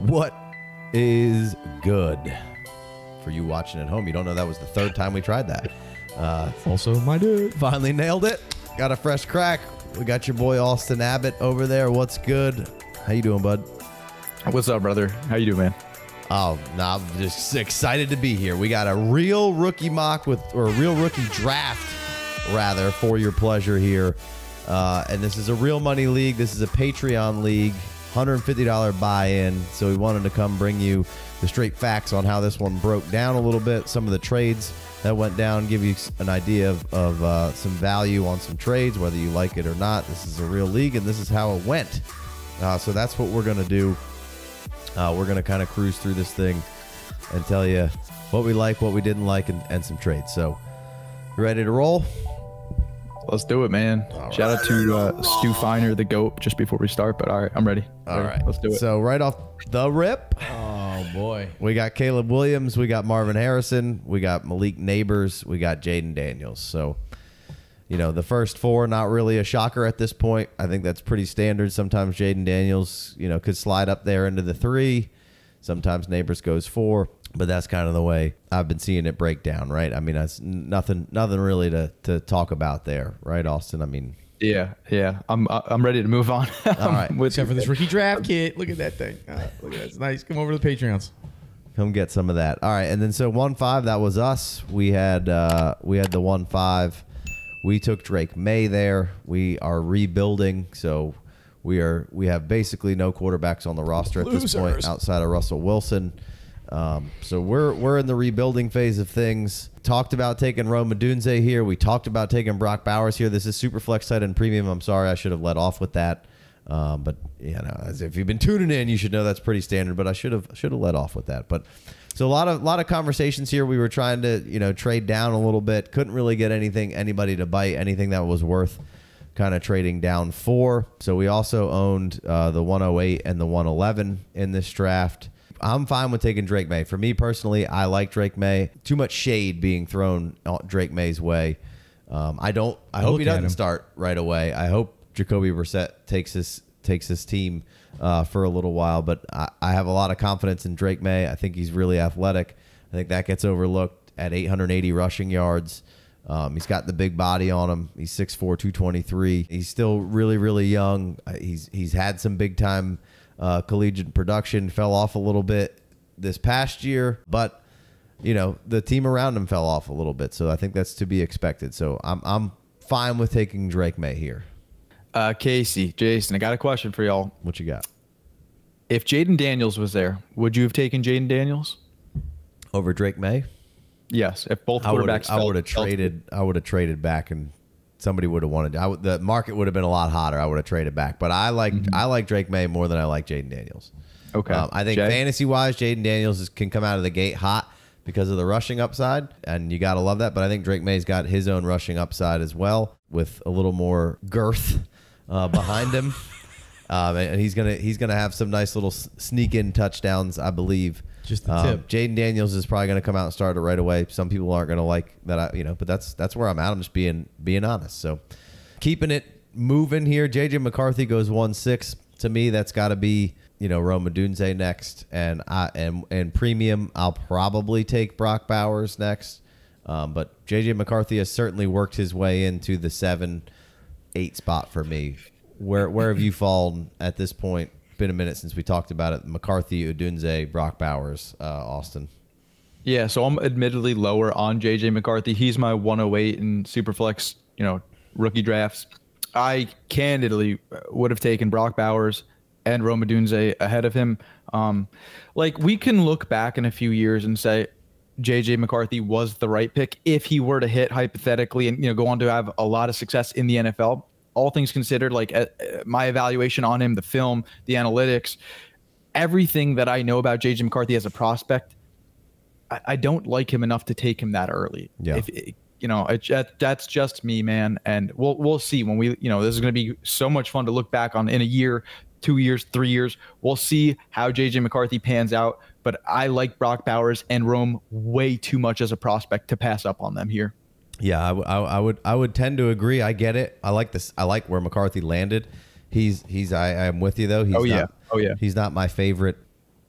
What is good for you watching at home? You don't know that was the third time we tried that. Also, my dude finally nailed it. Got a fresh crack. We got your boy Austin Abbott over there. What's good? How you doing, bud? What's up, brother? How you doing, man? Oh, nah, I'm just excited to be here. We got a real rookie mock with, or a real rookie draft, rather, for your pleasure here. And this is a real money league. This is a Patreon league. $150 buy-in, so we wanted to come bring you the straight facts on how this one broke down a little bit, some of the trades that went down, give you an idea of some value on some trades, whether you like it or not. This is a real league, and this is how it went. So that's what we're going to do. We're going to kind of cruise through this thing and tell you what we like, what we didn't like, and some trades. So you ready to roll? Let's do it, man. All Shout right. out to Stu Finer, the GOAT, just before we start. But all right, I'm ready. All right. Let's do it. So right off the rip. Oh, boy. We got Caleb Williams. We got Marvin Harrison. We got Malik Neighbors. We got Jaden Daniels. So, you know, the first four, not really a shocker at this point. I think that's pretty standard. Sometimes Jaden Daniels, you know, could slide up there into the 3. Sometimes Neighbors goes 4. But that's kind of the way I've been seeing it break down, right? I mean, that's nothing really to talk about there, right, Austin? I mean, yeah, I'm ready to move on. All right, except for this rookie draft kit. Look at that thing. Look at that. It's nice. Come over to the Patreons. Come get some of that. All right, and then so 1-5, that was us. We had the 1-5. We took Drake May there. We are rebuilding, so we have basically no quarterbacks on the roster at this point outside of Russell Wilson. So we're in the rebuilding phase of things. Talked about taking Roma Odunze here. We talked about taking Brock Bowers here. This is super flex tight end premium. I'm sorry, I should have let off with that. But you know, as if you've been tuning in, you should know that's pretty standard. But I should have let off with that. But so a lot of conversations here. We were trying to, you know, trade down a little bit. Couldn't really get anybody to bite anything that was worth kind of trading down for. So we also owned the 108 and the 111 in this draft. I'm fine with taking Drake May. For me personally, I like Drake May. Too much shade being thrown Drake May's way. I hope he doesn't start right away. I hope Jacoby Brissett takes his team for a little while. But I have a lot of confidence in Drake May. I think he's really athletic. I think that gets overlooked at 880 rushing yards. He's got the big body on him. He's 6'4", 223. He's still really, really young. He's had some big time collegiate production, fell off a little bit this past year, but you know, the team around him fell off a little bit, so I think that's to be expected. So I'm fine with taking Drake May here. Casey, Jason, I got a question for y'all. What you got? If Jaden Daniels was there, would you have taken Jaden Daniels over Drake May? Yes, if both quarterbacks. I would have traded. I would have traded back and. Somebody would have wanted. The market would have been a lot hotter. I would have traded back, but I like Drake May more than I like Jaden Daniels. Okay, I think fantasy wise, Jaden Daniels can come out of the gate hot because of the rushing upside, and you gotta love that. But I think Drake May's got his own rushing upside as well, with a little more girth behind him, and he's gonna have some nice little sneak in touchdowns, I believe. Just the tip. Jaden Daniels is probably going to come out and start it right away. Some people aren't going to like that, you know, but that's where I'm at. I'm just being honest. So keeping it moving here. JJ McCarthy goes 1-6. To me, that's got to be, you know, Roma Odunze next, and I premium. I'll probably take Brock Bowers next, but JJ McCarthy has certainly worked his way into the 7-8 spot for me. Where have you fallen at this point? Been a minute since we talked about it. McCarthy, Odunze, Brock Bowers, Austin. Yeah, so I'm admittedly lower on JJ McCarthy. He's my 108 in Superflex, you know, rookie drafts. I candidly would have taken Brock Bowers and Roma Odunze ahead of him. Like, we can look back in a few years and say JJ McCarthy was the right pick if he were to hit hypothetically and, you know, go on to have a lot of success in the NFL. All things considered, like my evaluation on him, the film, the analytics, everything that I know about JJ McCarthy as a prospect, I don't like him enough to take him that early. Yeah, that's just me, man. And we'll see when we, you know, this is going to be so much fun to look back on in a year, 2 years, 3 years. We'll see how JJ McCarthy pans out. But I like Brock Bowers and Rome way too much as a prospect to pass up on them here. Yeah, I would tend to agree. I get it. I like this. I like where McCarthy landed. I'm with you though. He's He's not my favorite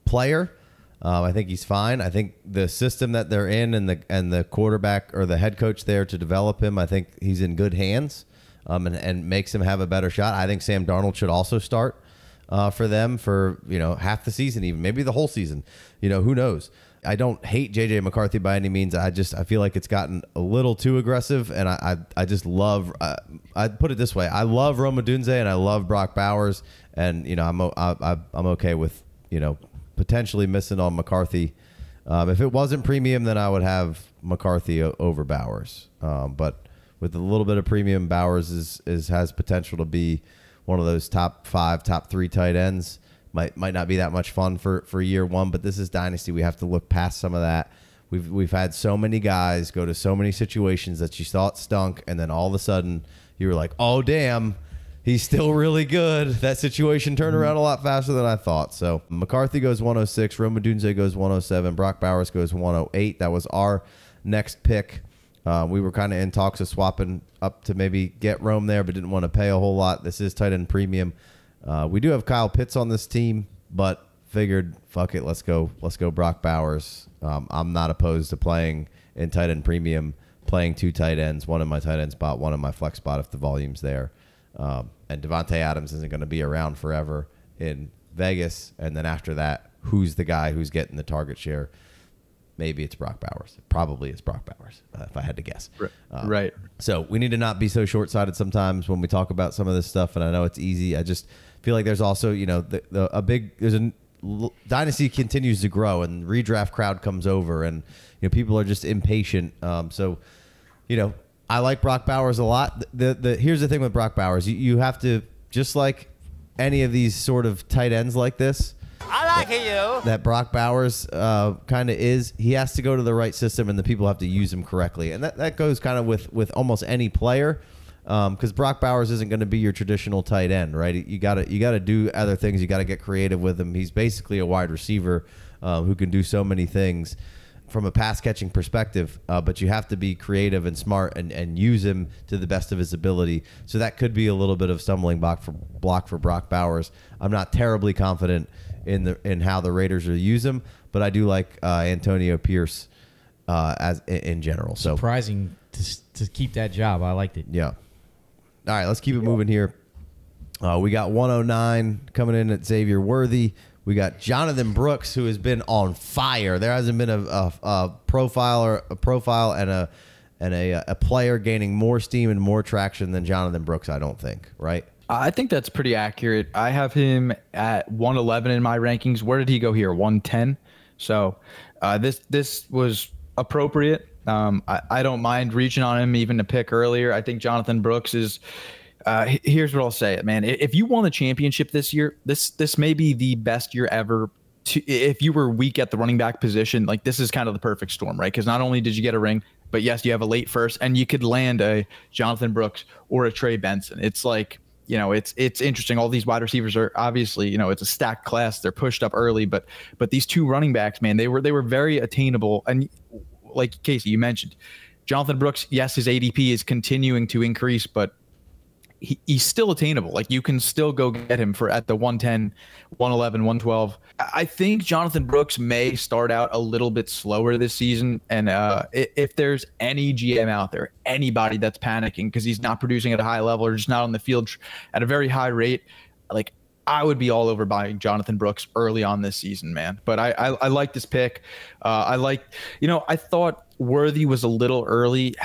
player. I think he's fine. I think the system that they're in and the quarterback or the head coach there to develop him, I think he's in good hands, and makes him have a better shot. I think Sam Darnold should also start for them for, half the season, even maybe the whole season, who knows? I don't hate JJ McCarthy by any means. I feel like it's gotten a little too aggressive, and I just love, I'd put it this way. I love Roma Odunze and I love Brock Bowers, and I'm okay with, potentially missing on McCarthy. If it wasn't premium, then I would have McCarthy over Bowers. But with a little bit of premium, Bowers has potential to be one of those top 3 tight ends. Might not be that much fun for year one, but this is dynasty. We have to look past some of that. We've had so many guys go to so many situations that you thought stunk, and then all of a sudden you were like, oh damn, he's still really good. That situation turned around a lot faster than I thought. So McCarthy goes 106. Roma Odunze goes 107. Brock Bowers goes 108. That was our next pick. We were kind of in talks of swapping up to maybe get Rome there, but didn't want to pay a whole lot. This is tight end premium. We do have Kyle Pitts on this team, but figured, fuck it, let's go Brock Bowers. I'm not opposed to playing in tight end premium, playing 2 tight ends, one in my tight end spot, one in my flex spot if the volume's there. And Devontae Adams isn't going to be around forever in Vegas. And then after that, who's the guy who's getting the target share? Maybe it's Brock Bowers. It probably is Brock Bowers, if I had to guess. Right. So we need to not be so short-sighted sometimes when we talk about some of this stuff. And I know it's easy. I just feel like there's also, dynasty continues to grow and redraft crowd comes over and, people are just impatient. So I like Brock Bowers a lot. Here's the thing with Brock Bowers. You have to, just like any of these sort of tight ends like this, that Brock Bowers kind of is, he has to go to the right system and the people have to use him correctly. And that goes kind of with almost any player, because Brock Bowers isn't going to be your traditional tight end, right? You gotta do other things. You gotta get creative with him. He's basically a wide receiver who can do so many things from a pass catching perspective, but you have to be creative and smart and use him to the best of his ability. So that could be a little bit of stumbling block for Brock Bowers. I'm not terribly confident in how the Raiders will use him, but I do like Antonio Pierce as in general. So surprising to keep that job. I liked it. Yeah. All right, let's keep it moving here. We got 109 coming in at Xavier Worthy. We got Jonathan Brooks, who has been on fire. There hasn't been a profile and a player gaining more steam and more traction than Jonathan Brooks, I don't think, right? I think that's pretty accurate. I have him at 111 in my rankings. Where did he go here? 110. So this was appropriate. I don't mind reaching on him even a pick earlier. I think Jonathan Brooks is... here's what I'll say, man. If you won the championship this year, this may be the best year ever. If you were weak at the running back position, like, this is kind of the perfect storm, right? Because not only did you get a ring, but yes, you have a late first, and you could land a Jonathan Brooks or a Trey Benson. It's like, it's interesting. All these wide receivers are obviously, it's a stacked class. They're pushed up early, but these 2 running backs, man, they were very attainable. And like Casey, you mentioned, Jonathan Brooks, yes, his ADP is continuing to increase, but he's still attainable. Like, you can still go get him for at the 110, 111, 112. I think Jonathan Brooks may start out a little bit slower this season. And if there's any GM out there, anybody that's panicking because he's not producing at a high level or just not on the field at a very high rate, like, I would be all over buying Jonathan Brooks early on this season, man. But I like this pick. I thought Worthy was a little early.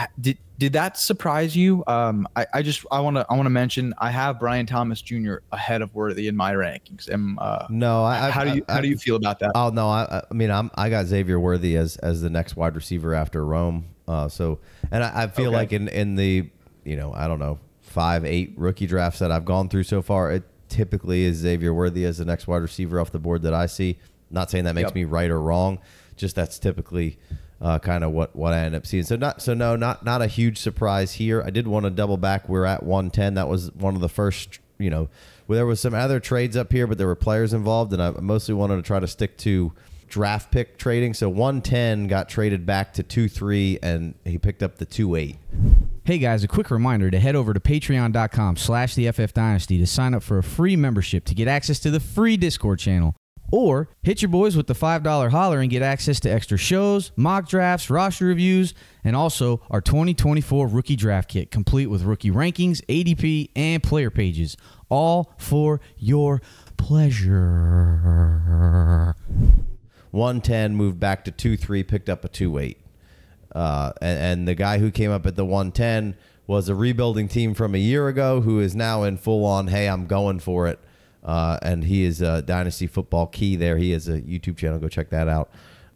Did that surprise you? I want to mention I have Brian Thomas Jr. ahead of Worthy in my rankings. And how do you feel about that? Oh no, I got Xavier Worthy as the next wide receiver after Rome. So I feel like in the 5-8 rookie drafts that I've gone through so far, it typically is Xavier Worthy as the next wide receiver off the board that I see. Not saying that makes me right or wrong, just that's typically kind of what I end up seeing. So not a huge surprise here. I did want to double back. We're at 110. That was one of the first, where there was some other trades up here, but there were players involved, and I mostly wanted to try to stick to draft pick trading. So 110 got traded back to 2-3, and he picked up the 2-8. Hey guys, a quick reminder to head over to patreon.com/theFFDynasty to sign up for a free membership to get access to the free Discord channel. Or hit your boys with the $5 holler and get access to extra shows, mock drafts, roster reviews, and also our 2024 Rookie Draft Kit, complete with rookie rankings, ADP, and player pages. All for your pleasure. 110 moved back to 2-3, picked up a 2-8. And the guy who came up at the 110 was a rebuilding team from a year ago who is now in full on, hey, I'm going for it. And he is a Dynasty Football Key there. He has a YouTube channel. Go check that out.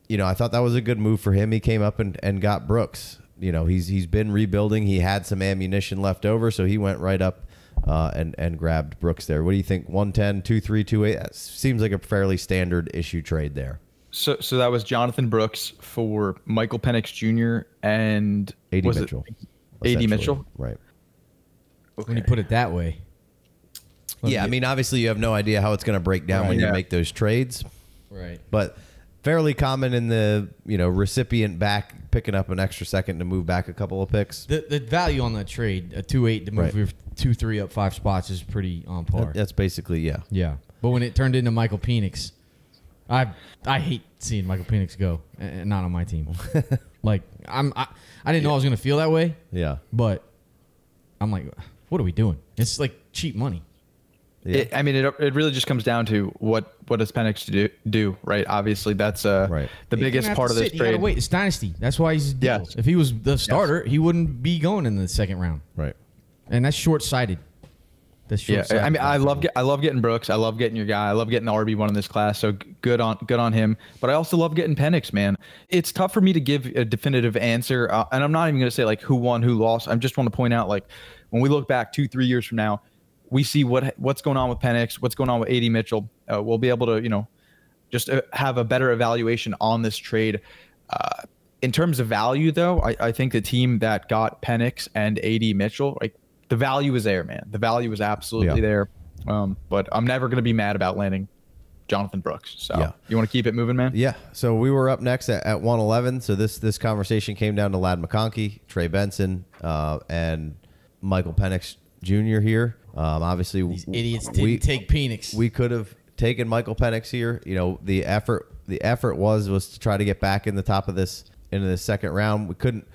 You know, I thought that was a good move for him. He came up and got Brooks. You know, he's been rebuilding. He had some ammunition left over, so he went right up and grabbed Brooks there. What do you think? 110, 2-3, 2-8. That seems like a fairly standard issue trade there. So that was Jonathan Brooks for Michael Penix Jr. and A.D. Mitchell. A.D. Mitchell? Right. Okay. When you put it that way. Yeah, I mean, obviously you have no idea how it's going to break down when you make those trades. Right. But fairly common in the, you know, recipient back picking up an extra second to move back a couple of picks. The value on that trade, a 2-8 to move your 2-3 up 5 spots is pretty on par. That's basically, yeah. Yeah. But when it turned into Michael Penix... I hate seeing Michael Penix go, and not on my team. Like I didn't know I was gonna feel that way. Yeah, but I'm like, what are we doing? It's like cheap money. Yeah. I mean, it really just comes down to what does Penix do right? Obviously, that's the biggest part of this trade. Wait, it's dynasty. That's why he's if he was the starter, he wouldn't be going in the second round. Right, and that's short sighted. Yeah, I mean, I love getting Brooks. I love getting your guy. I love getting the RB1 in this class. So good on him. But I also love getting Penix, man. It's tough for me to give a definitive answer, and I'm not even going to say like who won, who lost. I just want to point out like when we look back 2-3 years from now, we see what's going on with Penix, what's going on with A.D. Mitchell. We'll be able to just have a better evaluation on this trade. In terms of value, though, I think the team that got Penix and A.D. Mitchell the value is there, man. The value is absolutely there. But I'm never going to be mad about landing Jonathan Brooks. So you want to keep it moving, man? Yeah. So we were up next at 111. So this conversation came down to Ladd McConkey, Trey Benson, and Michael Penix Jr. here. Obviously, these idiots didn't take Penix. We could have taken Michael Penix here. You know, the effort was to try to get back in the top of this into the second round. We couldn't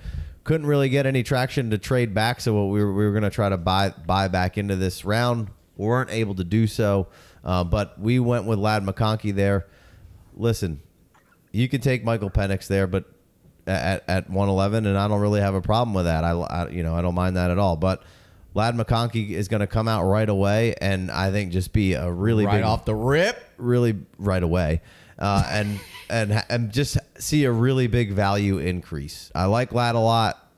really get any traction to trade back, so what we were going to try to buy back into this round. We weren't able to do so, but we went with Ladd McConkey there. Listen, you could take Michael Penix there, but at 111, and I don't really have a problem with that. I don't mind that at all. But Ladd McConkey is going to come out right away, and I think just be a really big, off the rip, really right away. And just see a really big value increase. I like Ladd a lot.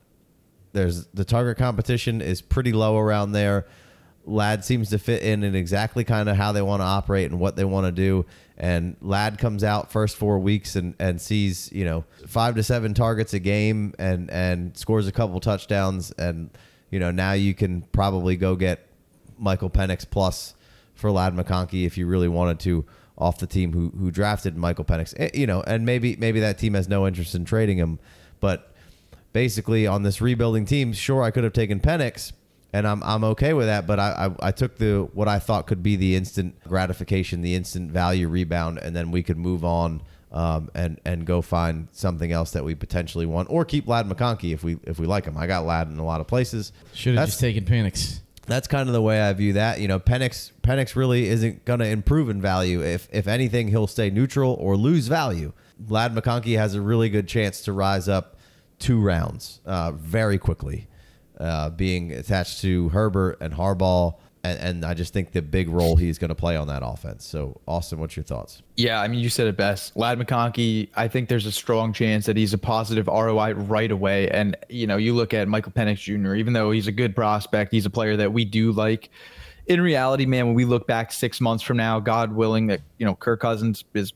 There's the target competition is pretty low around there. Ladd seems to fit in exactly kind of how they want to operate and what they want to do. And Ladd comes out first 4 weeks and sees, 5 to 7 targets a game and scores a couple touchdowns. And, now you can probably go get Michael Penix plus for Ladd McConkey if you really wanted to, off the team who drafted Michael Penix, and maybe that team has no interest in trading him. But basically on this rebuilding team, sure, I could have taken Penix, and I'm okay with that, but I took what I thought could be the instant gratification, the instant value rebound, and then we could move on and go find something else that we potentially want, or keep Ladd McConkey if we like him. I got Ladd in a lot of places. Should have just taken Penix. That's kind of the way I view that. Penix really isn't going to improve in value. If anything, he'll stay neutral or lose value. Ladd McConkey has a really good chance to rise up 2 rounds very quickly, being attached to Herbert and Harbaugh. And I just think the big role he's going to play on that offense. So, Austin, what's your thoughts? Yeah, I mean, you said it best. Ladd McConkey, I think there's a strong chance that he's a positive ROI right away. And, you look at Michael Penix Jr., even though he's a good prospect, he's a player that we do like. In reality, man, when we look back 6 months from now, God willing that, Kirk Cousins is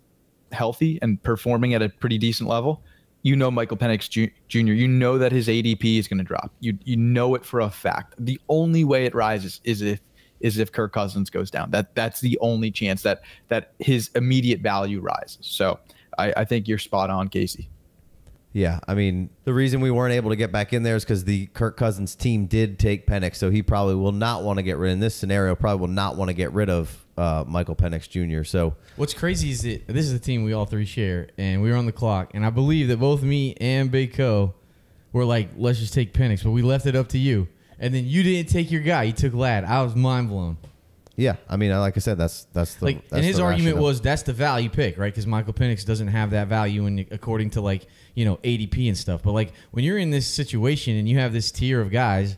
healthy and performing at a pretty decent level, Michael Penix Jr., that his ADP is going to drop. You know it for a fact. The only way it rises is if Kirk Cousins goes down. That's the only chance that his immediate value rises. So I think you're spot on, Casey. Yeah, I mean, the reason we weren't able to get back in there is because the Kirk Cousins team did take Penix, so he probably will not want to get rid, in this scenario, probably will not want to get rid of Michael Penix Jr. So what's crazy is that this is a team we all three share, and we were on the clock, and I believe that both me and Big Co were like, let's just take Penix, but we left it up to you. And then you didn't take your guy. You took Ladd. I was mind blown. Yeah, I mean, like I said, that's the like, and his argument was that's the value pick, right? Because Michael Penix doesn't have that value in according to like ADP and stuff. But like when you're in this situation and you have this tier of guys,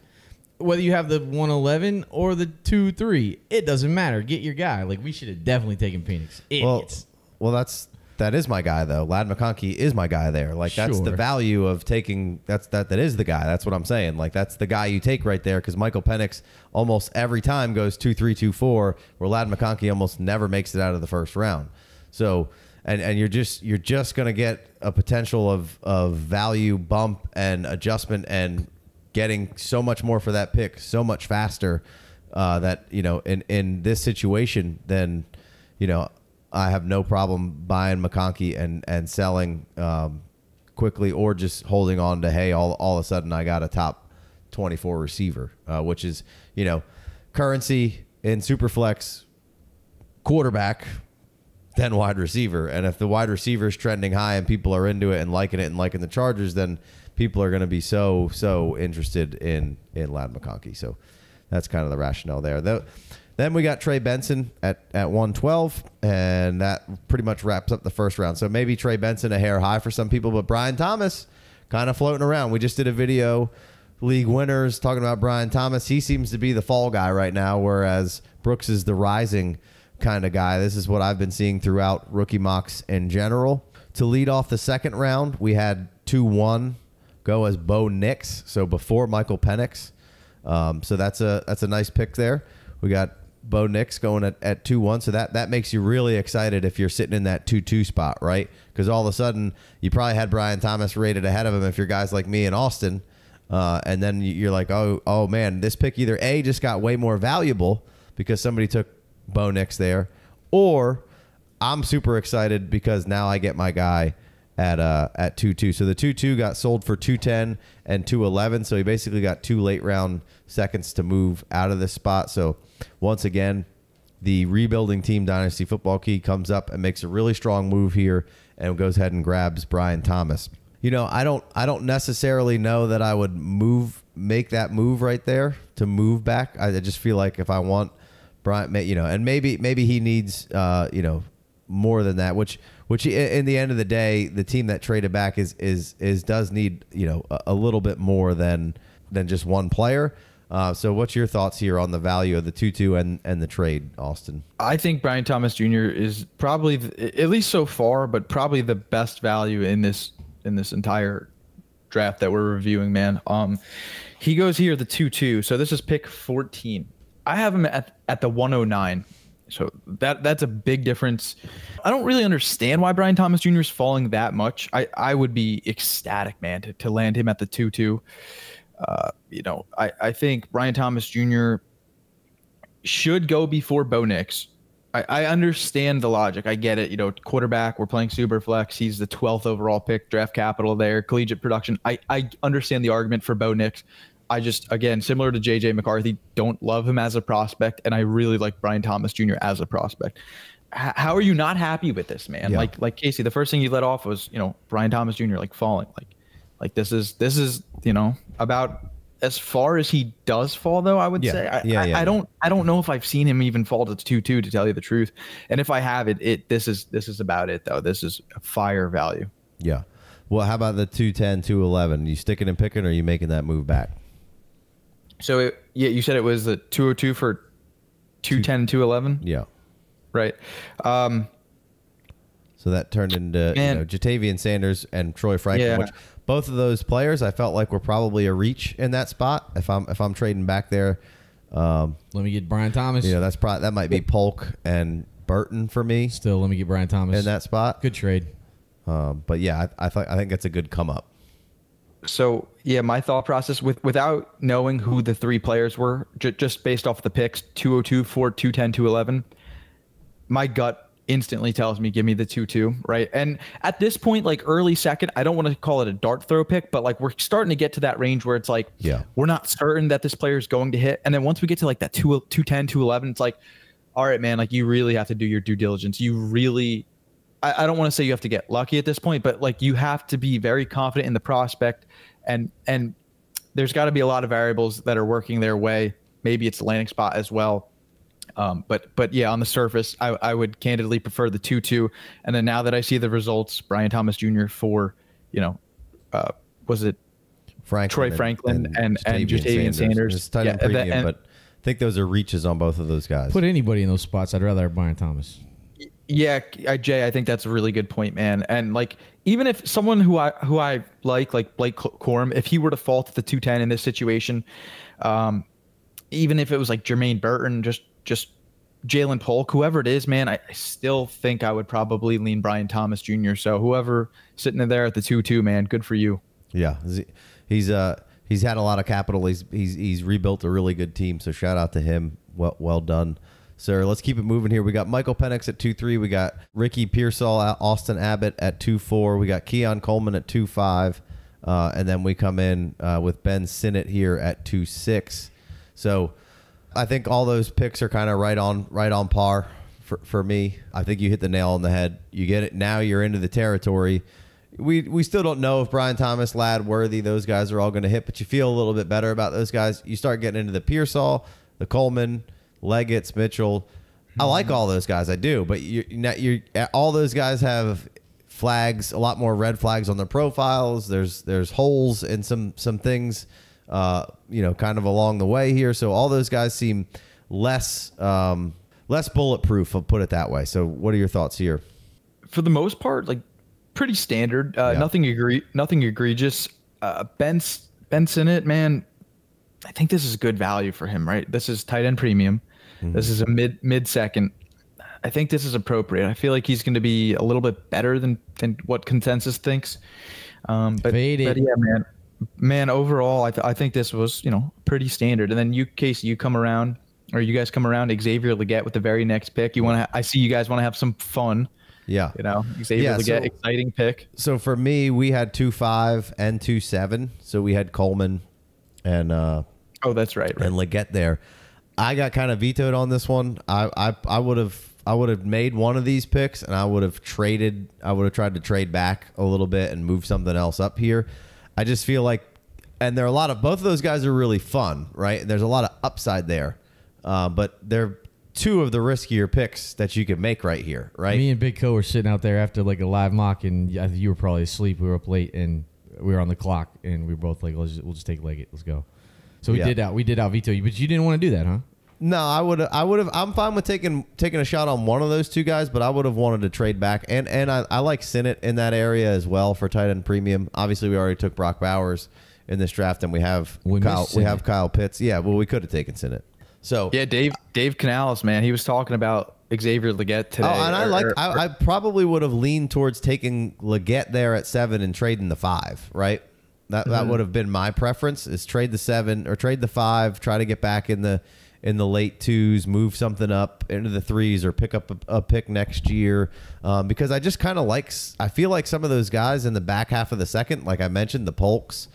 whether you have the 111 or the 2-3, it doesn't matter. Get your guy. Like we should have definitely taken Penix. Idiots. Well, that is my guy though. Ladd McConkey is my guy there. Like that's sure. The value of taking that is the guy. That's what I'm saying. Like that's the guy you take right there because Michael Penix almost every time goes 2-3, 2-4, where Ladd McConkey almost never makes it out of the first round. So and you're just gonna get a potential of value bump and adjustment and getting so much more for that pick so much faster that in this situation then I have no problem buying McConkey and selling quickly or just holding on to, hey, all of a sudden I got a top 24 receiver, which is, currency in Superflex, quarterback, then wide receiver. And if the wide receiver is trending high and people are into it and liking the Chargers, then people are going to be so interested in Ladd McConkey. So that's kind of the rationale there. Then we got Trey Benson at 112, and that pretty much wraps up the first round. So maybe Trey Benson a hair high for some people, but Brian Thomas kind of floating around. We just did a video, League Winners, talking about Brian Thomas. He seems to be the fall guy right now, whereas Brooks is the rising kind of guy. This is what I've been seeing throughout rookie mocks in general. To lead off the second round, we had 2-1 go as Bo Nix, so before Michael Penix. So that's a nice pick there. We got Bo Nix going at 2-1, so that makes you really excited if you're sitting in that 2-2 spot, right? Because all of a sudden you probably had Brian Thomas rated ahead of him if you're guys like me and Austin, and then you're like, oh man, this pick either A, just got way more valuable because somebody took Bo Nix there, or I'm super excited because now I get my guy at 2-2. So the 2-2 got sold for 210 and 211, so he basically got 2 late round seconds to move out of this spot. So once again, the rebuilding team Dynasty Football Key comes up and makes a really strong move here and goes ahead and grabs Brian Thomas. I don't necessarily know that I would make that move right there to move back. I just feel like if I want Brian, and maybe he needs more than that, which in the end of the day, the team that traded back does need, a little bit more than just one player. So what's your thoughts here on the value of the 2-2 and the trade, Austin? I think Brian Thomas Jr. is probably, at least so far, but probably the best value in this entire draft that we're reviewing, man. He goes here, the 2-2. So this is pick 14. I have him at the 109. So that's a big difference. I don't really understand why Brian Thomas Jr. is falling that much. I would be ecstatic, man, to land him at the 2-2. I think Brian Thomas Jr. should go before Bo Nix. I understand the logic. I get it. Quarterback, we're playing super flex. He's the 12th overall pick, draft capital there, collegiate production. I understand the argument for Bo Nix. I just, again, similar to JJ McCarthy, don't love him as a prospect. And I really like Brian Thomas Jr. as a prospect. How are you not happy with this, man? Yeah. Like Casey, the first thing you let off was, Brian Thomas Jr. falling, like this is, about as far as he does fall, though, I would say. I don't know if I've seen him even fall to 2-2, to tell you the truth. And if I have it, this is about it though. This is a fire value. Yeah. Well, how about the 210, 211? You sticking and picking, or are you making that move back? So you said it was the 202 for 210, 211. Yeah. Right. So that turned into Ja'Tavion Sanders and Troy Franklin, which both of those players I felt like were probably a reach in that spot. If I'm trading back there, let me get Brian Thomas. That's probably, that might be Polk and Burton for me. Still, let me get Brian Thomas in that spot. Good trade. But yeah, I think that's a good come up. So yeah, my thought process without knowing who the three players were, just based off the picks 202, 4, 210, 211, my gut instantly tells me, give me the 2-2, right? And at this point, like early second, I don't want to call it a dart throw pick, but like we're starting to get to that range where it's like, yeah, we're not certain that this player is going to hit. And then once we get to like that 210, 211, it's like, all right, man, like you really have to do your due diligence. You really, I don't want to say you have to get lucky at this point, but like you have to be very confident in the prospect, and there's got to be a lot of variables that are working their way. Maybe it's the landing spot as well. But yeah, on the surface, I would candidly prefer the 2-2. And then now that I see the results, Brian Thomas Jr. for, you know, was it Franklin, Troy Franklin and Ja'Tavion Sanders. Yeah, premium, and, but I think those are reaches on both of those guys. Put anybody in those spots. I'd rather have Brian Thomas. Yeah, Jay, I think that's a really good point, man. And like, even if someone who I like Blake Corum, if he were to fall to the 210 in this situation, even if it was like Jermaine Burton, just Ja'Lynn Polk, whoever it is, man, I still think I would probably lean Brian Thomas Jr. So whoever sitting in there at the 2-2, man, good for you. Yeah, he's had a lot of capital. He's rebuilt a really good team. So shout out to him. Well done, sir. Let's keep it moving here. We got Michael Penix at 2-3. We got Ricky Pearsall at Austin Abbott at 2-4. We got Keon Coleman at 2-5, and then we come in with Ben Sinnott here at 2-6. So I think all those picks are kind of right on par for me. I think you hit the nail on the head. You get it. Now you're into the territory. We still don't know if Brian Thomas, Ladd, Worthy, those guys are all going to hit, but you feel a little bit better about those guys. You start getting into the Pearsall, the Coleman, Legette, Mitchell. I like all those guys. I do. But you all those guys have flags, a lot more red flags on their profiles. There's holes in some things. You know, kind of along the way here. So all those guys seem less bulletproof, I'll put it that way. So what are your thoughts here? For the most part, like pretty standard, yeah. Nothing egregious. Ben Sinnott, man, I think this is good value for him, right? This is tight end premium. Mm-hmm. This is a mid second. I think this is appropriate. I feel like he's going to be a little bit better than what consensus thinks. But yeah, man. Overall, I think this was, you know, pretty standard. And then you, Casey, you guys come around, Xavier Legette with the very next pick. I see you guys want to have some fun. Yeah. You know, Xavier Legette, exciting pick. So for me, we had 2-5 and 2-7. So we had Coleman and oh, that's right. And Legette there. I got kind of vetoed on this one. I would have made one of these picks, and I would have tried to trade back a little bit and move something else up here. I just feel like, and there are a lot of, both of those guys are really fun, right? And there's a lot of upside there, but they're two of the riskier picks that you can make right here, right? Me and Big Co were sitting out there after like a live mock, and I think you were probably asleep. We were up late, and we were on the clock, and we were both like, we'll just take Legette. Let's go. So we did out veto you, but you didn't want to do that, huh? No, I would have. I'm fine with taking a shot on one of those two guys, but I would have wanted to trade back, and I like Sinnott in that area as well for tight end premium. Obviously, we already took Brock Bowers in this draft, and we have Kyle Pitts. Yeah, well, we could have taken Sinnott. So yeah, Dave Canales, man, he was talking about Xavier Legette today. Oh, and I probably would have leaned towards taking Legette there at 7 and trading the 5, right? That would have been my preference, is trade the 7 or trade the 5, try to get back in the late 2s, move something up into the 3s, or pick up a pick next year, because I just kind of like, I feel like some of those guys in the back half of the second, like I mentioned, the Polks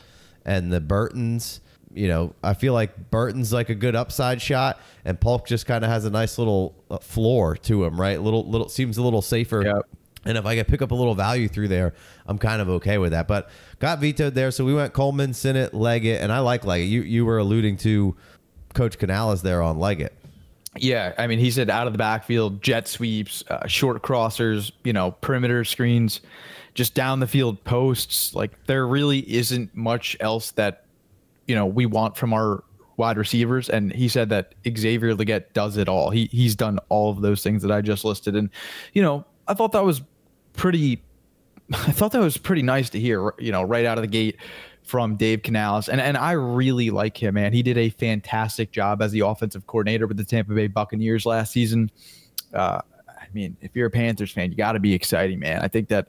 and the Burtons, you know, I feel like Burton's like a good upside shot, and Polk just kind of has a nice little floor to him, right? Little seems a little safer. Yep. And if I could pick up a little value through there, I'm kind of okay with that. But got vetoed there, so we went Coleman, Sinnott, Legette, and I like Legette. You were alluding to Coach Canales there on Legette. Yeah, I mean, he said out of the backfield, jet sweeps, short crossers, you know, perimeter screens, just down the field posts. Like, there really isn't much else that, you know, we want from our wide receivers. And he said that Xavier Legette does it all. He's done all of those things that I just listed. And, you know, I thought that was pretty nice to hear, you know, right out of the gate from Dave Canales. And I really like him, man. He did a fantastic job as the offensive coordinator with the Tampa Bay Buccaneers last season. I mean, if you're a Panthers fan, you got to be excited, man. I think the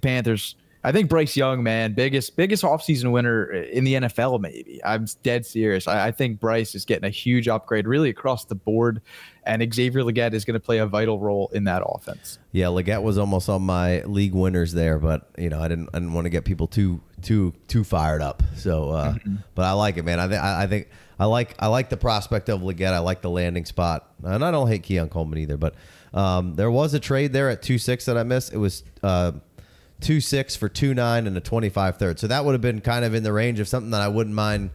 Panthers I think Bryce Young, man, biggest offseason winner in the NFL, maybe. I'm dead serious. I think Bryce is getting a huge upgrade really across the board, and Xavier Legette is going to play a vital role in that offense. Yeah, Legette was almost on my league winners there, but you know, I didn't want to get people too fired up. So, but I like it, man. I think I like the prospect of Legette. I like the landing spot, and I don't hate Keon Coleman either. But there was a trade there at 2-6 that I missed. It was 2-6 for 2-9 and a 25-3rd. So that would have been kind of in the range of something that I wouldn't mind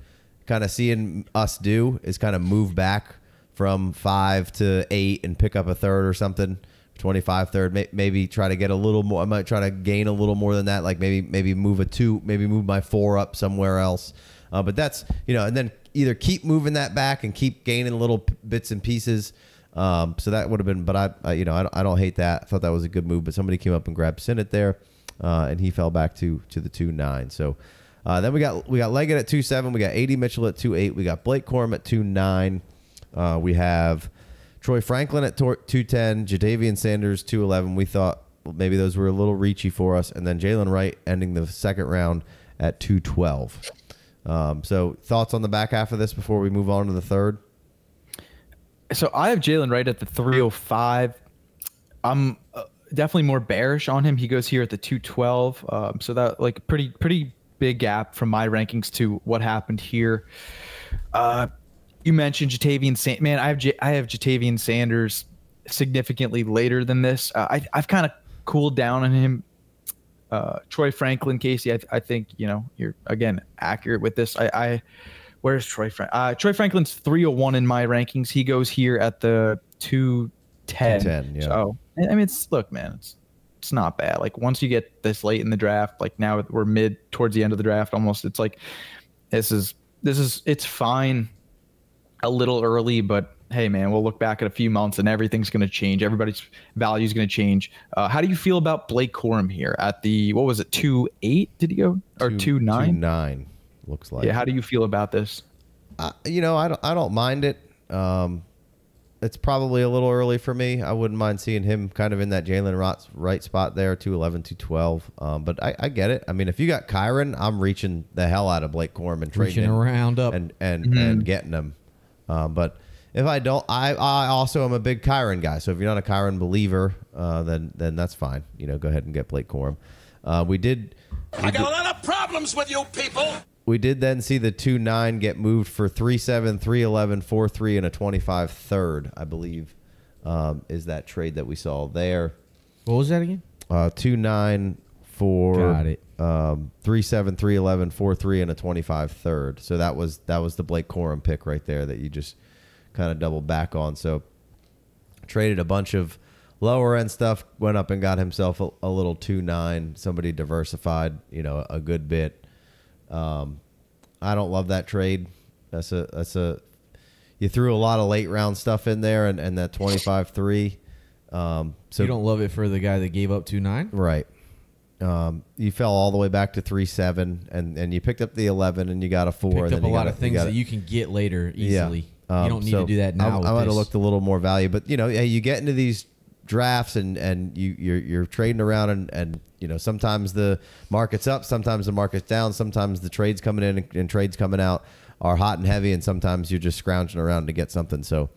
kind of seeing us do, is kind of move back from 5 to 8 and pick up a 3rd or something, 25-3rd. Maybe try to get a little more. I might try to gain a little more than that. Like maybe move a 2, maybe move my 4 up somewhere else. But that's, you know, and then either keep moving that back and keep gaining little bits and pieces. So that would have been, but I don't hate that. I thought that was a good move, but somebody came up and grabbed Sinnott there, and he fell back to the 2-9. So then we got Legette at 2-7. We got A.D. Mitchell at 2-8. We got Blake Corum at 2-9. We have Troy Franklin at 2-10. Ja'Tavion Sanders 2-11. We thought maybe those were a little reachy for us, and then Jaylen Wright ending the second round at 2-12. So thoughts on the back half of this before we move on to the third? So I have Jaylen Wright at the 305. I'm definitely more bearish on him. He goes here at the 212. So that, like, pretty big gap from my rankings to what happened here. You mentioned Ja'Tavion Sanders. Man, I have Ja'Tavion Sanders significantly later than this. I've kind of cooled down on him. Troy Franklin, Casey, I think, you know, you're again accurate with this. Where's Troy Franklin? Troy Franklin's 301 in my rankings. He goes here at the 210. 210, yeah. So I mean, it's, look, man, it's not bad. Like, once you get this late in the draft, like now we're mid towards the end of the draft almost, it's like this is it's fine, a little early, but hey, man, we'll look back at a few months and everything's going to change. Everybody's value is going to change. How do you feel about Blake Corum here at the, what was it, 2-8? Did he go, or 2-9? 2-9 looks like. Yeah, how do you feel about this? You know, I don't mind it. It's probably a little early for me. I wouldn't mind seeing him kind of in that Jalen Wright spot there, 2-11, 2-12. But I get it. I mean, if you got Kyron, I'm reaching the hell out of Blake Corum and trading him around up and getting him. But if I don't, I also am a big Kyron guy. So if you're not a Kyron believer, then that's fine. You know, go ahead and get Blake Corum. I got a lot of problems with you people. We did then see the 2-9 get moved for 3-7, 3-11, 4-3, and a 25-3rd, I believe, is that trade that we saw there. What was that again? 2-9 for 3-7, 3-11, 4-3, and a 25-3rd. So that was the Blake Corum pick right there that you just kind of doubled back on. So traded a bunch of lower end stuff, went up and got himself a little 2-9. Somebody diversified, you know, a good bit. I don't love that trade. That's a you threw a lot of late round stuff in there, and that 25-3. So you don't love it for the guy that gave up 2-9, right? You fell all the way back to 3-7, and you picked up the 11, and you got a 4. Picked and then up you a lot of things that you can get later easily. Yeah. You don't need to do that now. I might have looked a little more value, but you know, you get into these drafts and you're trading around, and you know, sometimes the market's up, sometimes the market's down, sometimes the trades coming in and trades coming out are hot and heavy, and sometimes you're just scrounging around to get something. So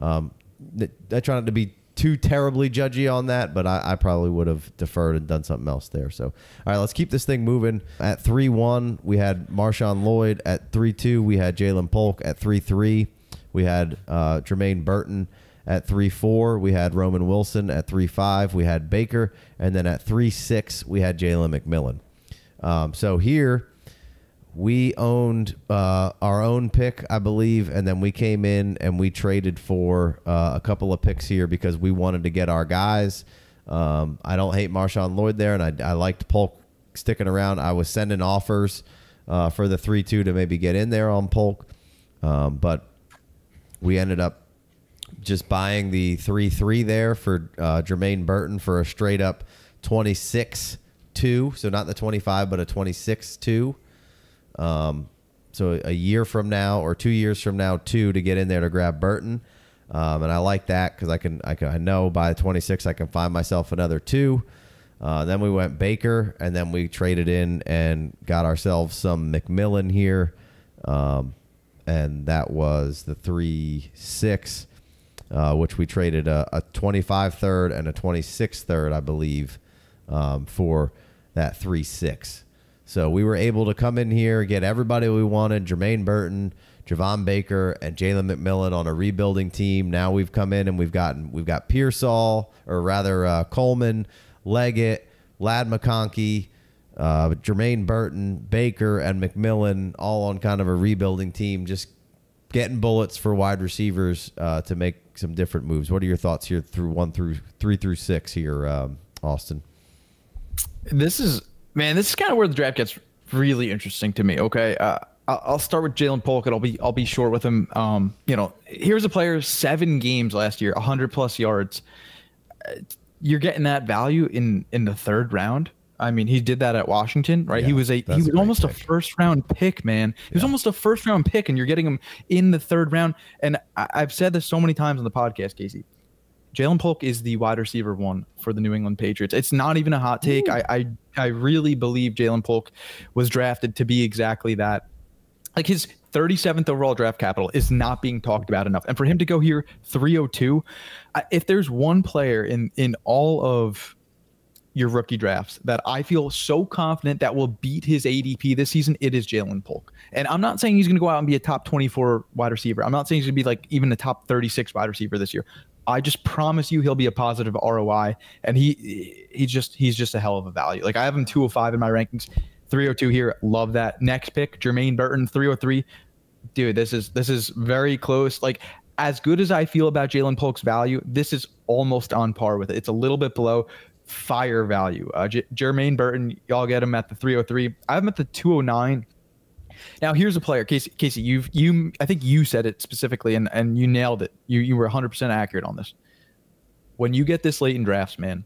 I try not to be too terribly judgy on that, but I probably would have deferred and done something else there. So all right, let's keep this thing moving. At 3-1 we had Marshawn Lloyd. At 3-2 we had Ja'Lynn Polk. At 3-3 we had Jermaine Burton. At 3-4, we had Roman Wilson. At 3-5, we had Baker. And then at 3-6, we had Jalen McMillan. So here, we owned our own pick, I believe, and then we came in and we traded for a couple of picks here because we wanted to get our guys. I don't hate Marshawn Lloyd there, and I liked Polk sticking around. I was sending offers for the 3-2 to maybe get in there on Polk, but we ended up just buying the 3-3 there for Jermaine Burton for a straight up 26-2. So not the 25, but a 26-2. So a year from now, or 2 years from now, 2 to get in there to grab Burton. And I like that because I know by 26 I can find myself another 2. Then we went Baker, and then we traded in and got ourselves some McMillan here. And that was the 3-6, which we traded a 25 third and a 26 third, I believe, for that 3-6. So we were able to come in here, get everybody we wanted, Jermaine Burton, Javon Baker, and Jalen McMillan on a rebuilding team. Now we've come in and we've got Pearsall, or rather Coleman, Legette, Ladd McConkey, Jermaine Burton, Baker, and McMillan, all on kind of a rebuilding team, just getting bullets for wide receivers to make some different moves. What are your thoughts here through 3 through 6 here, Austin? This is kind of where the draft gets really interesting to me. Okay. I'll start with Ja'Lynn Polk, and I'll be short with him. You know, here's a player, 7 games last year, 100+ yards. You're getting that value in the 3rd round. I mean, he did that at Washington, right? Yeah, he was almost a first-round pick, man. He was almost a first-round pick, and you're getting him in the 3rd round. And I've said this so many times on the podcast, Casey. Ja'Lynn Polk is the wide receiver one for the New England Patriots. It's not even a hot take. I really believe Ja'Lynn Polk was drafted to be exactly that. Like, his 37th overall draft capital is not being talked about enough. And for him to go here 302, if there's one player in all of your rookie drafts that I feel so confident that will beat his ADP this season, it is Ja'Lynn Polk. And I'm not saying he's going to go out and be a top 24 wide receiver. I'm not saying he's going to be like even a top 36 wide receiver this year. I just promise you he'll be a positive ROI, and he's just a hell of a value. Like, I have him 205 in my rankings. 302 here, love that. Next pick, Jermaine Burton, 303. Dude, this is very close. Like, as good as I feel about Ja'Lynn Polk's value, this is almost on par with it. It's a little bit below fire value. Jermaine Burton, y'all get him at the 303. I have him at the 209. Now here's a player, Casey. I think you said it specifically, and you nailed it. You were 100% accurate on this. When you get this late in drafts, man,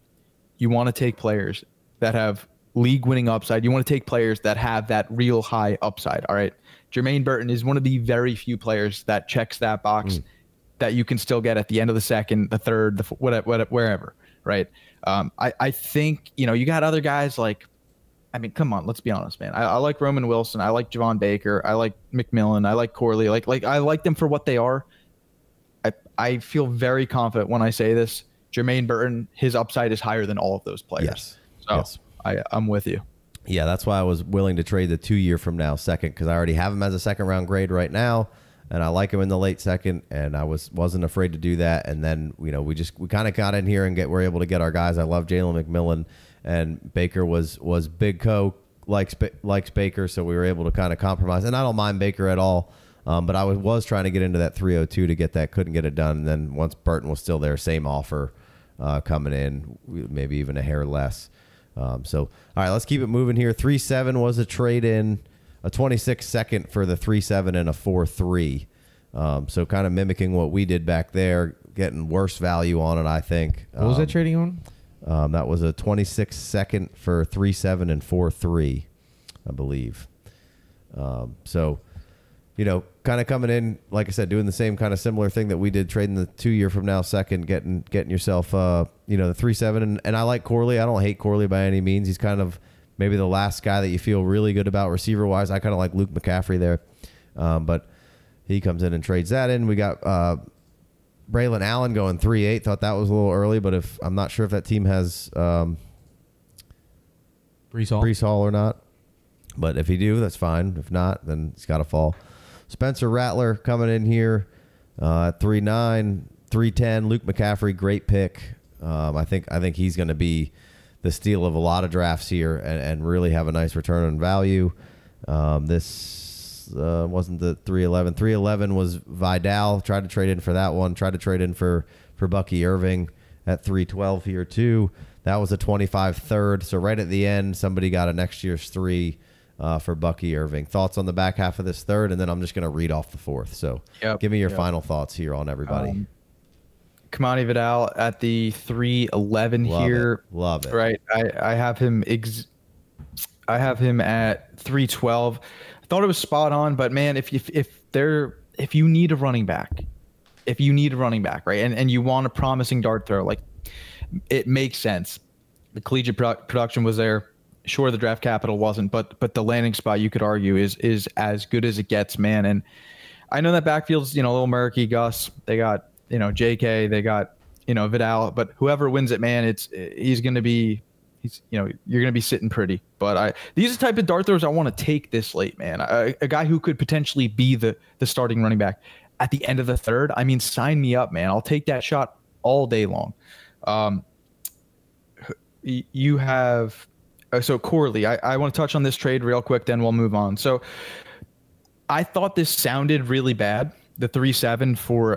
you want to take players that have league-winning upside. You want to take players that have that real high upside, all right? Jermaine Burton is one of the very few players that checks that box that you can still get at the end of the 2nd, the 3rd, the whatever, wherever, right? I think, you know, you got other guys like, I mean, come on, let's be honest, man. I like Roman Wilson. I like Javon Baker. I like McMillan. I like Corley. Like I like them for what they are. I feel very confident when I say this. Jermaine Burton, his upside is higher than all of those players. Yes. So, yes. I'm with you. Yeah, that's why I was willing to trade the 2 year from now 2nd, because I already have him as a 2nd round grade right now, and I like him in the late 2nd, and I wasn't afraid to do that. And then, you know, we kind of got in here and we're able to get our guys. I love Jalen McMillan, and Baker was Big Co likes Baker, so we were able to kind of compromise. And I don't mind Baker at all, but I was trying to get into that 302 to get that, couldn't get it done. And then once Burton was still there, same offer coming in, maybe even a hair less. So, all right, let's keep it moving here. 3-7 was a trade in, a 26-2nd for the 3-7 and a 4-3. So kind of mimicking what we did back there, getting worse value on it, I think. What was that trading on? That was a 26-2nd for 3-7 and 4-3, I believe. So, you know, kind of coming in, like I said, doing the same kind of similar thing that we did, trading the 2 year from now 2nd, getting yourself, you know, the 3-7. And I like Corley. I don't hate Corley by any means. He's kind of maybe the last guy that you feel really good about receiver wise. I kind of like Luke McCaffrey there, but he comes in and trades that in. We got Braylon Allen going 3-8. Thought that was a little early, but if I'm not sure if that team has Breece Hall or not. But if he do, that's fine. If not, then he's got to fall. Spencer Rattler coming in here at 3-9, 3-10. Luke McCaffrey, great pick. I think he's going to be the steal of a lot of drafts here and really have a nice return on value. This wasn't the 3-11. 3-11 was Vidal. Tried to trade in for that one. Tried to trade in for Bucky Irving at 3-12 here too. That was a 25 third. So right at the end, somebody got a next year's 3. For Bucky Irving. Thoughts on the back half of this 3rd, and then I'm just going to read off the 4th. So give me your final thoughts here on everybody. Kimani Vidal at the 311 here. Love it. Right. I have him. I have him at 312. I thought it was spot on, but man, if you need a running back, right, and you want a promising dart throw, like, it makes sense. The collegiate production was there. Sure, the draft capital wasn't, but the landing spot, you could argue, is as good as it gets, man. And I know that backfield's, a little murky. Gus, they got, JK, they got, Vidal, but whoever wins it, man, you're going to be sitting pretty. But these are the type of dart throws I want to take this late, man. A guy who could potentially be the starting running back at the end of the third. I mean, sign me up, man. I'll take that shot all day long. You have, so Corley, I want to touch on this trade real quick, then we'll move on. So I thought this sounded really bad. The 3-7 for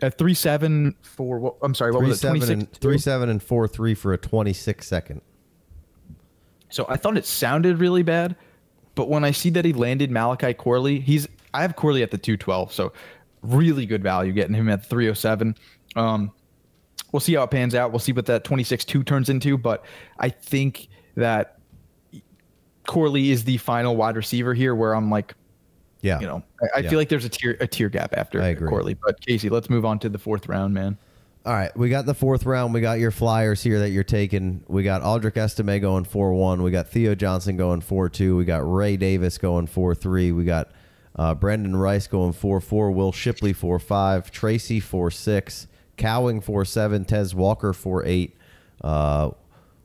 a 3-7 for, I'm sorry, what was it? 3-7 and 4-3 for a 26-second. So I thought it sounded really bad, but when I see that he landed Malachi Corley, I have Corley at the 212, so really good value getting him at the 307. We'll see how it pans out. We'll see what that 26-2 turns into, but I think that Corley is the final wide receiver here where I'm like, yeah, I feel like there's a tier gap after Corley. But Casey, let's move on to the fourth round, man. All right, we got the fourth round. We got your flyers here that you're taking. We got Aldrick Estime going 4-1. We got Theo Johnson going 4-2. We got Ray Davis going 4-3. We got Brandon Rice going 4-4. Will Shipley 4-5. Tracy 4-6. Cowing 4-7. Tez Walker 4-8.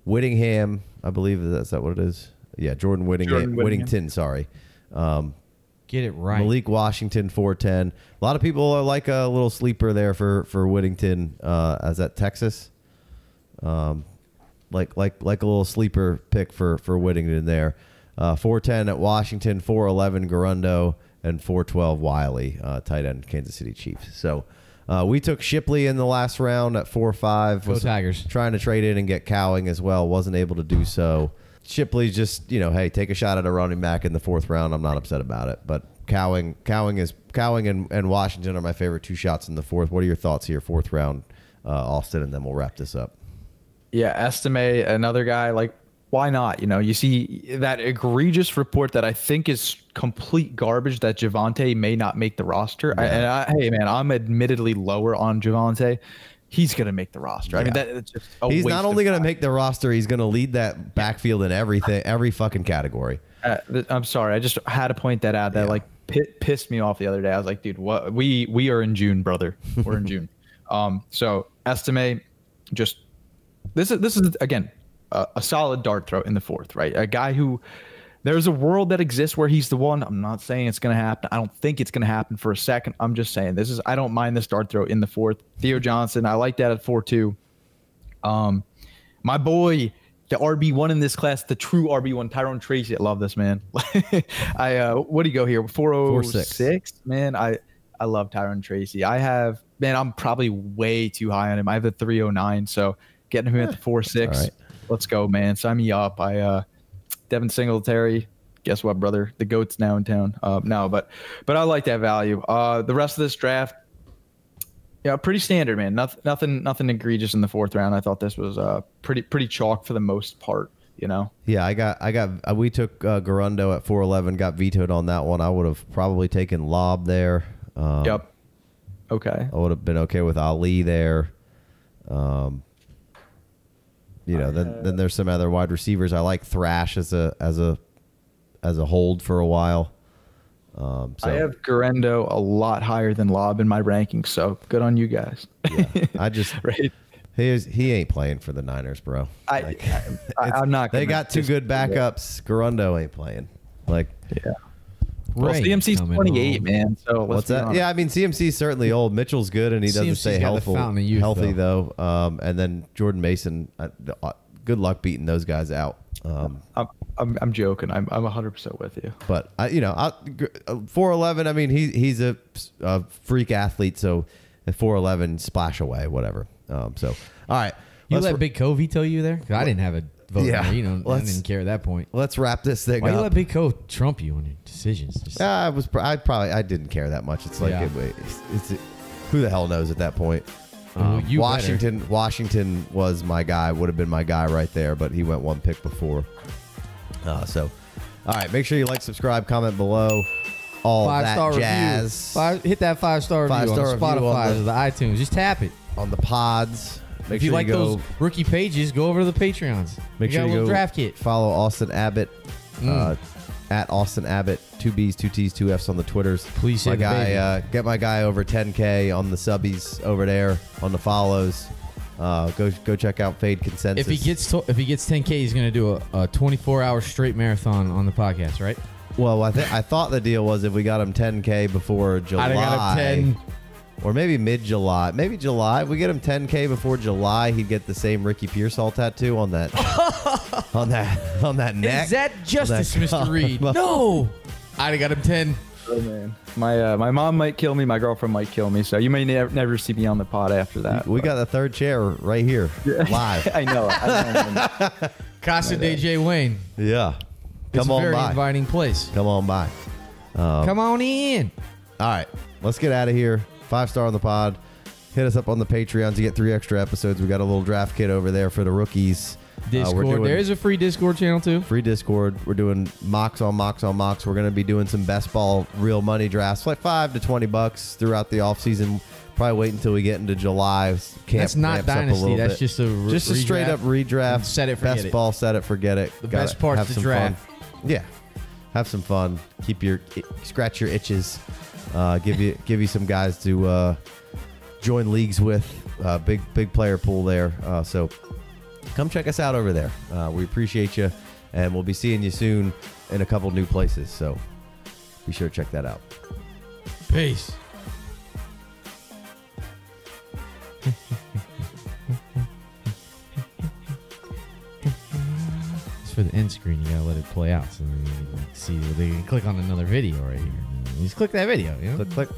Whittingham, I believe that's what it is. Yeah, Jordan Whittington. Sorry. Get it right. Malik Washington 4-10. A lot of people are like a little sleeper there for Whittington as at Texas, like a little sleeper pick for Whittington there. 4-10 at Washington, 4-11 Guerendo, and 4-12 Wiley, tight end Kansas City Chiefs. So we took Shipley in the last round at 4-5. Go Tigers! Trying to trade in and get Cowing as well, wasn't able to do so. Shipley's just, hey, take a shot at a running back in the fourth round. I'm not upset about it. But Cowing and Washington are my favorite two shots in the fourth. What are your thoughts here, fourth round, Austin, and then we'll wrap this up. Yeah, Estime, another guy, like, why not? You see that egregious report that I think is complete garbage that Javonte may not make the roster. Yeah. Hey, man, I'm admittedly lower on Javonte. He's going to make the roster. Yeah. I mean, that's just a waste. He's not only going to make the roster, he's going to lead that backfield in everything, every fucking category. I'm sorry. I just had to point that out. That like pissed me off the other day. I was like, dude, what? We are in June, brother. We're in June. So Estime, just this is again a solid dart throw in the fourth, right? A guy who there's a world that exists where he's the one. I'm not saying it's going to happen. I don't think it's going to happen for a second. I'm just saying I don't mind this dart throw in the fourth. Theo Johnson, I like that at 4-2. My boy, the RB1 in this class, the true RB1, Tyrone Tracy. I love this, man. What do you go here? 406, man. I love Tyrone Tracy. I'm probably way too high on him. I have a 309, so getting him at the 4-6. Right. Let's go, man. Sign me up. Devin Singletary, guess what, brother? The GOAT's now in town. No, but I like that value. The rest of this draft, yeah, pretty standard, man. Nothing egregious in the fourth round. I thought this was pretty chalk for the most part. Yeah, I got. We took Guerendo at 4-11. Got vetoed on that one. I would have probably taken Lobb there. Yep. Okay. I would have been okay with Ali there. Then there's some other wide receivers. I like Thrash as a hold for a while. I have Guerendo a lot higher than Lobb in my rankings, so good on you guys. Yeah, I just right. He ain't playing for the Niners, bro. I'm not. They got two good backups. Guerendo ain't playing. Like yeah. Well, CMC's 28, man. So what's that? Yeah, I mean CMC's certainly old. Mitchell's good, and he doesn't stay healthy though. And then Jordan Mason. Good luck beating those guys out. I'm joking. I'm 100% with you. But 4-11. I mean he's a freak athlete. So at 4-11, splash away, whatever. So all right, you let Big Covey tell you there. I didn't have a. Yeah, there. I didn't care at that point. Let's wrap this thing up. Why you let Big Co trump you on your decisions? I didn't care that much. It's like who the hell knows at that point. Washington was my guy. Would have been my guy right there, but he went one pick before. So, all right, make sure you like, subscribe, comment below. All that jazz. Hit that 5-star review on Spotify, on the iTunes. Just tap it on the pods. Make if you sure like you go, those rookie pages, go over to the Patreons. Make you sure got a little you go draft kit. Follow Austin Abbott at Austin Abbott, 2 B's, 2 T's, 2 F's on the Twitters. Please my guy, get my guy over 10K on the subbies over there on the follows. Go check out Fade Consensus. If he gets 10K, he's gonna do a 24-hour straight marathon on the podcast, right? Well, I thought the deal was if we got him 10K before July, or maybe mid-July, maybe July. If we get him 10K before July, he'd get the same Ricky Pearsall tattoo on that, on that neck. Is that justice, that Mr. Reed? No, I'd have got him 10. Oh man, my mom might kill me, my girlfriend might kill me. So you may never see me on the pod after that. We got the third chair right here, live. I know. I Casa de J. Wayne. Yeah. It's a very inviting place. Come on by. Come on in. All right. Let's get out of here. 5-star on the pod. Hit us up on the Patreons to get 3 extra episodes. We got a little draft kit over there for the rookies. Discord. There is a free Discord channel, too. Free Discord. We're doing mocks on mocks on mocks. We're going to be doing some best ball real money drafts, like $5 to $20 throughout the offseason. Probably wait until we get into July. That's not Dynasty. That's just a straight up redraft. Set it, forget it. Best ball, set it, forget it. The best part of the draft. Fun. Yeah, have some fun. Keep your scratch your itches. Give you some guys to join leagues with. Big player pool there. So come check us out over there. We appreciate you, and we'll be seeing you soon in a couple new places. So be sure to check that out. Peace. For the end screen, you gotta let it play out so they can see. They can click on another video right here. Just click that video. You know? Click.